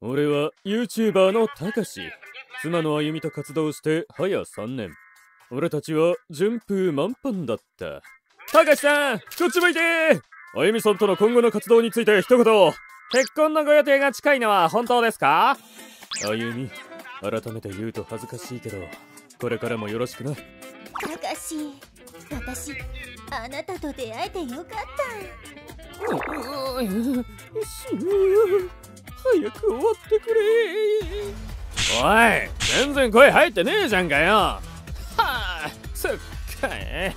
俺は YouTuber のたかし。妻のあゆみと活動して早3年。俺たちは順風満帆だった。たかしさん、こっち向いてー。あゆみさんとの今後の活動について一言。結婚のご予定が近いのは本当ですか？あゆみ、改めて言うと恥ずかしいけど、これからもよろしくな。たかし、私、あなたと出会えてよかった。早く終わってくれー。おい、全然声入ってねえじゃんかよ。はあ、そっかい。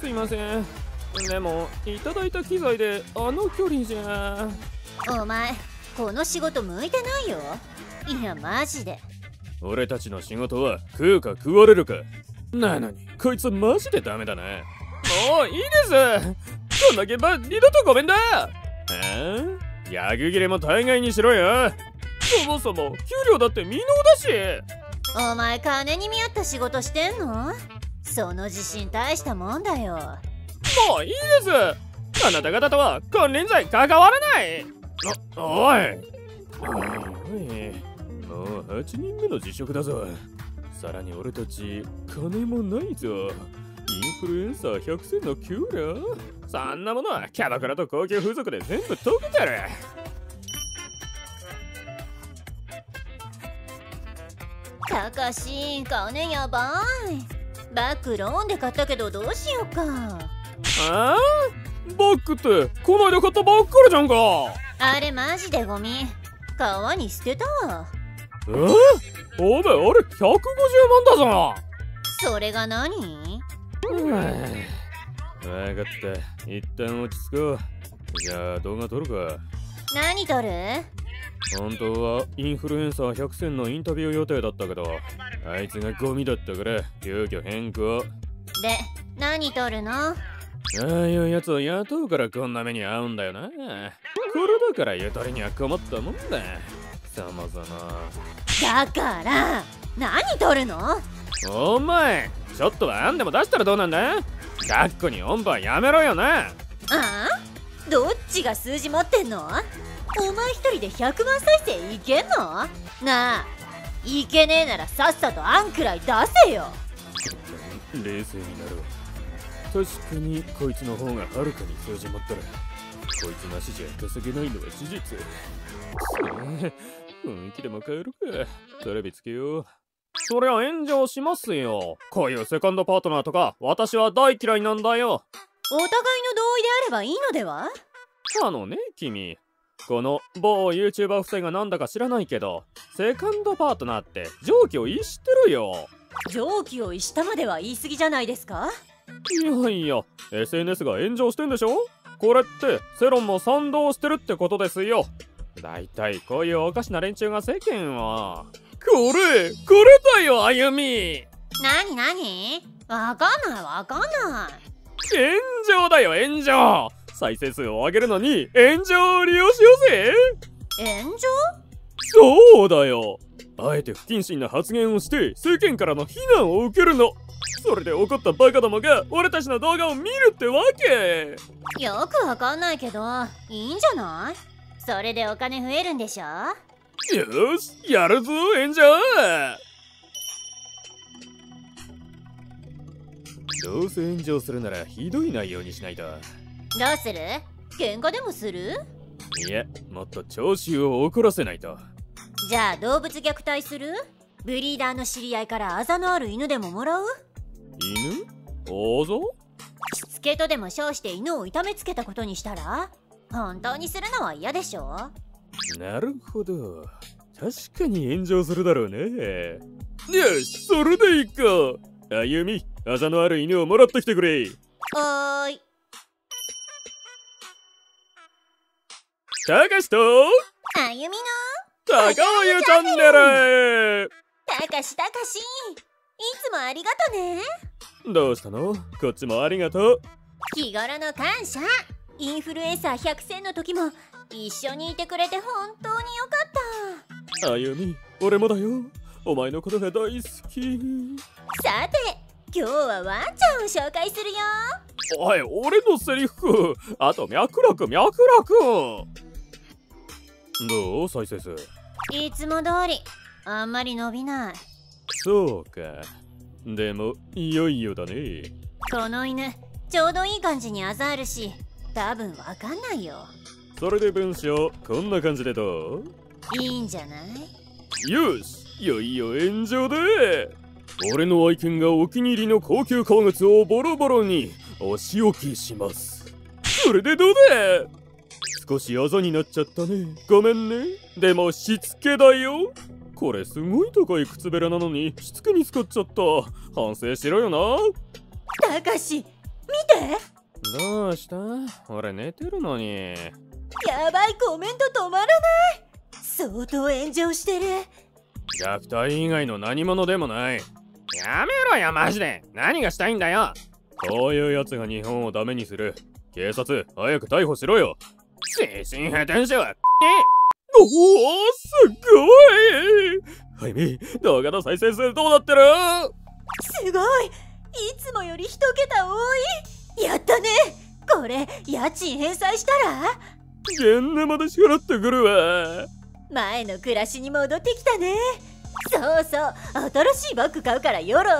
すいません。でも、いただいた機材であの距離じゃ。お前、この仕事向いてないよ。いや、マジで。俺たちの仕事は食うか食われるか。なのに、こいつマジでダメだね。もういいです。こんな現場、二度とごめんだ。え？ヤグ切れも大概にしろよ。そもそも給料だって未納だし。お前金に見合った仕事してんの？その自信大したもんだよ。もういいです。あなた方とは金輪際関わらない。おいおい、もう8人目の辞職だぞ。さらに俺たち金もないぞ。インフルエンサー100銭の給料？そんなものはキャバクラと高級風俗で全部溶けてる。たかし、金やばい。バッグローンで買ったけどどうしようか。ああ？バッグってこの間買ったばっかりじゃんか。あれマジでゴミ。川に捨てたわ。え？おめえあれ150万だぞ。それが何？分かった。一旦落ち着こう。じゃあ動画撮るか。何撮る？本当はインフルエンサー100選のインタビュー予定だったけど、あいつがゴミだったから急遽変更。で、何撮るの？ああいうやつを雇うからこんな目に遭うんだよな。これだからゆとりには困ったもんだ。そもそも。だから、何撮るの？お前、ちょっとはあんでも出したらどうなんだ？抱っこにおんぶはやめろよな。ああ？どっちが数字持ってんの？お前一人で100万再生いけんの？なあ、いけねえならさっさとあんくらい出せよ。冷静になるわ。確かにこいつの方がはるかに数字持ってる。こいつなしじゃ稼げないのは事実。雰囲気でも変えるか。テレビつけよう。そりゃ炎上しますよ。こういうセカンドパートナーとか私は大嫌いなんだよ。お互いの同意であればいいのでは？あのね君、この某 YouTuber 夫妻がなんだか知らないけど、セカンドパートナーって常軌を逸してるよ。常軌を逸したまでは言い過ぎじゃないですか？いやいや、 SNS が炎上してんでしょ。これって世論も賛同してるってことですよ。だいたいこういうおかしな連中が世間を。これだよ、あゆみ。なになに？わかんないわかんない。炎上だよ、炎上。再生数を上げるのに炎上を利用しようぜ。炎上？そうだよ。あえて不謹慎な発言をして世間からの非難を受けるの。それで怒ったバカどもが俺たちの動画を見るってわけ。よくわかんないけど、いいんじゃない？それでお金増えるんでしょ？よし、やるぞ、炎上。どうせ炎上するならひどい内容にしないと。どうする？喧嘩でもする？いや、もっと聴衆を怒らせないと。じゃあ動物虐待する？ブリーダーの知り合いからあざのある犬でももらう？犬？あざ？しつけとでも称して犬を痛めつけたことにしたら？本当にするのは嫌でしょ？なるほど、確かに炎上するだろうね。よし、それでいこう。あゆみ、あざのある犬をもらってきてくれ。おーい。たかしとあゆみのたかおゆチャンネル。たかし、いつもありがとね。どうしたの？こっちもありがとう。日頃の感謝。インフルエンサー100選の時も一緒にいてくれて本当によかった。あゆみ、俺もだよ。お前のことが大好き。さて、今日はワンちゃんを紹介するよ。おい、俺のセリフ。あと脈絡。どう再生数。いつも通り、あんまり伸びない。そうか。でもいよいよだね。この犬ちょうどいい感じにあざあるし、多分わかんないよ。それで文章こんな感じでどう？いいんじゃない？よし、いよいよ炎上だ。俺の愛犬がお気に入りの高級革靴をボロボロにお仕置きします。それでどうだ。少しあざになっちゃったね。ごめんね。でもしつけだよ。これすごい高い靴べらなのにしつけに使っちゃった。反省しろよな。たかし、見て。どうした？俺寝てるのに。やばい、コメント止まらない。相当炎上してる。虐待以外の何者でもない。やめろや、マジで。何がしたいんだよ。こういうやつが日本をダメにする。警察、早く逮捕しろよ。精神破綻者は。おお、すごい。はいみ、動画の再生数どうなってる？すごい。いつもより一桁多い。やったね。これ家賃返済したらゲンネまで支払ってくるわ。前の暮らしに戻ってきたね。そうそう、新しいバッグ買うからよろ。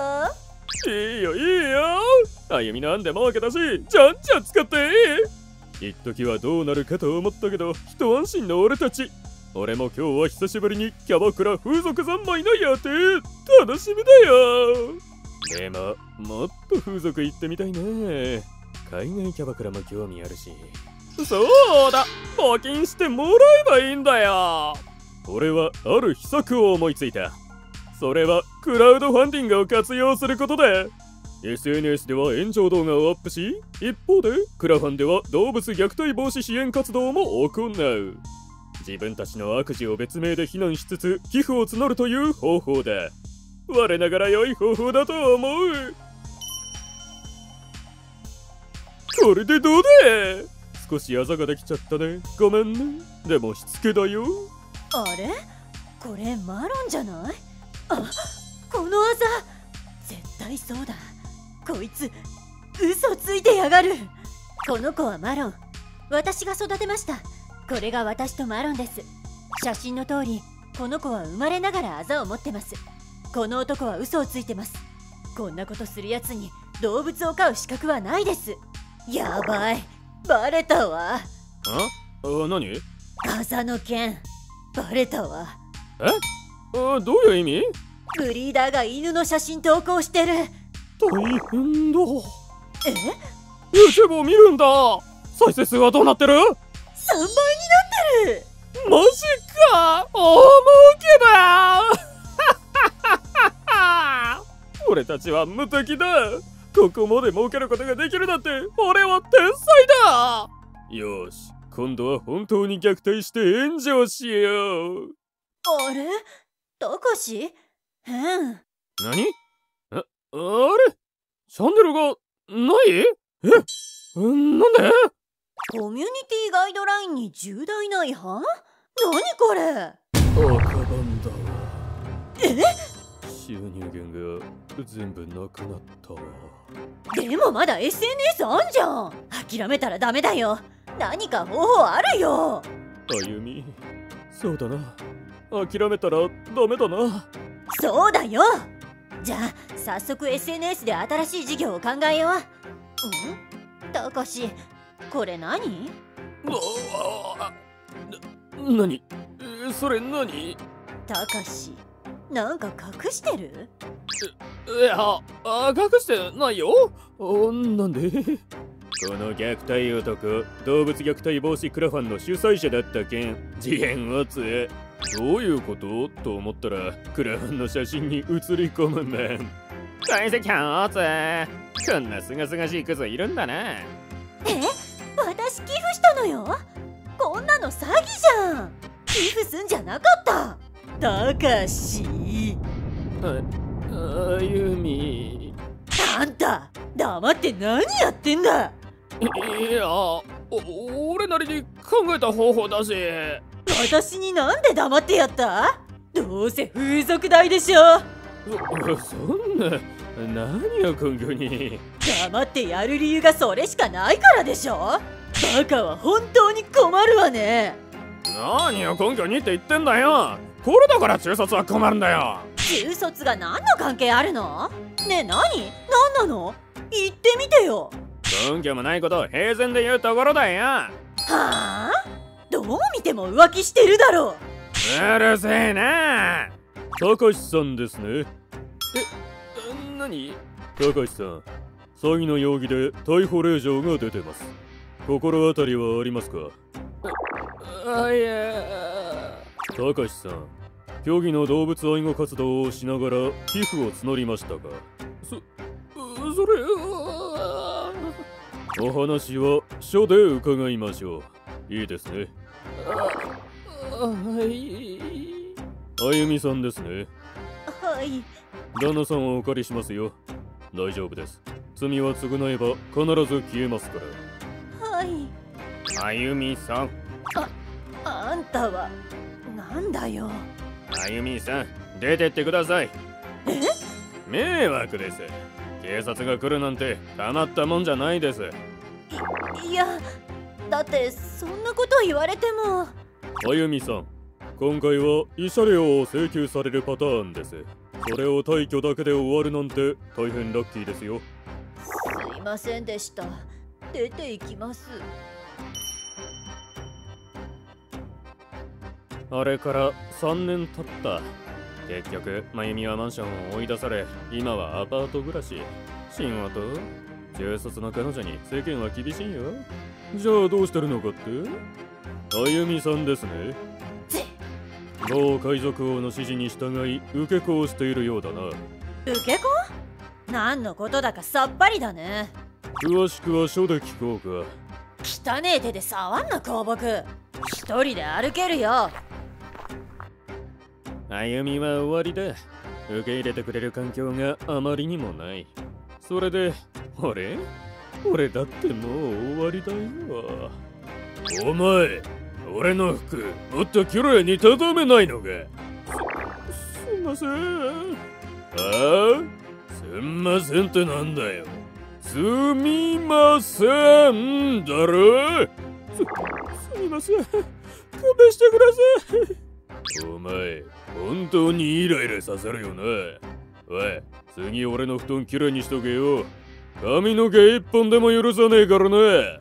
いいよいいよ、あゆみなんでも分けたし、じゃんじゃん使っていい。一時はどうなるかと思ったけど一安心の俺たち。俺も今日は久しぶりにキャバクラ風俗三昧の予定、楽しみだよ。でももっと風俗行ってみたいね。海外キャバクラも興味あるし。そうだ、募金してもらえばいいんだよ。俺はある秘策を思いついた。それはクラウドファンディングを活用することで、 SNS では炎上動画をアップし、一方でクラファンでは動物虐待防止支援活動も行う。自分たちの悪事を別名で非難しつつ寄付を募るという方法だ。我ながら良い方法だと思う。これでどうだ。少しあざができちゃったね。ごめんね。でもしつけだよ。あれ、これマロンじゃない？あ、このあざ絶対そうだ。こいつ嘘ついてやがる。この子はマロン、私が育てました。これが私とマロンです。写真の通り、この子は生まれながらあざを持ってます。この男は嘘をついてます。こんなことするやつに動物を飼う資格はないです。やばい、バレたわ。あ、何？あざの件バレたわ。え、あ、どういう意味？ブリーダーが犬の写真投稿してる。大変だ。え？ YouTube を見るんだ。再生数はどうなってる？ 3 倍になってる。マジか、大儲けだ。俺たちは無敵だ。ここまで儲けることができるなんて、俺は天才だ。よし、今度は本当に虐待して炎上しよう。あれ、たかし変。何？あれチャンネルがない？え、なんで？コミュニティガイドラインに重大な違反？何これ？赤番だわ。え？収入源が全部なくなったわ。でもまだ SNS あんじゃん。諦めたらダメだよ。何か方法あるよ。あゆみ、そうだな、諦めたらダメだな。そうだよ。じゃあ早速 SNS で新しい事業を考えよう。ん？たかし、これ何？何？それ何？たかし、なんか隠してる？いや、隠してないよ。なんで？この虐待男、動物虐待防止クラファンの主催者だった件、次元をつえ。どういうことと思ったら、クラファンの写真に写り込むね。解析班をつえ。こんなすがすがしいクズいるんだな。え？私寄付したのよ。こんなの詐欺じゃん。寄付すんじゃなかった。たかし、あゆみ、あんた黙って何やってんだ。いや、俺なりに考えた方法だし。私になんで黙ってやった？どうせ風俗代でしょ。そんな、何を根拠に。黙ってやる理由がそれしかないからでしょ。バカは本当に困るわね。何を根拠にって言ってんだよ。これだから中卒は困るんだよ。中卒が何の関係あるの？ねえ、何なの？言ってみてよ。根拠もないことを平然で言うところだよ。はあ？どう見ても浮気してるだろう。うるせえな。たかしさんですね。え、何？たかしさん、詐欺の容疑で逮捕令状が出てます。心当たりはありますか？あ、いや。たかしさん、虚偽の動物愛護活動をしながら寄付を募りましたが、それは。お話は署で伺いましょう。いいですね。はい。あゆみさんですね。はい。旦那さんをお借りしますよ。大丈夫です。罪は償えば必ず消えますから。はい。あゆみさん。あんたはなんだよ。あゆみさん、出てってください。え？迷惑です。警察が来るなんてたまったもんじゃないです。いや、だってそんなこと言われても。あゆみさん、今回は慰謝料を請求されるパターンです。それを退去だけで終わるなんて大変ラッキーですよ。すいませんでした。出ていきます。あれから3年経った。結局、まゆみはマンションを追い出され、今はアパート暮らし。真和と中卒の彼女に世間は厳しいよ。じゃあどうしてるのかって？あゆみさんですね。某海賊王の指示に従い、受け子をしているようだな。受け子？何のことだかさっぱりだね。詳しくは署で聞こうか。汚え手で触んな、公僕。一人で歩けるよ。あゆみは終わりだ。受け入れてくれる環境があまりにもない。それで、俺だってもう終わりだよ。お前、俺の服、もっと綺麗に畳めないのか。すんません。ああ？すんませんってなんだよ。すみませんだろ？すみません。勘弁してください。お前、本当にイライラさせるよな。おい、次俺の布団きれいにしとけよ。髪の毛一本でも許さねえからね。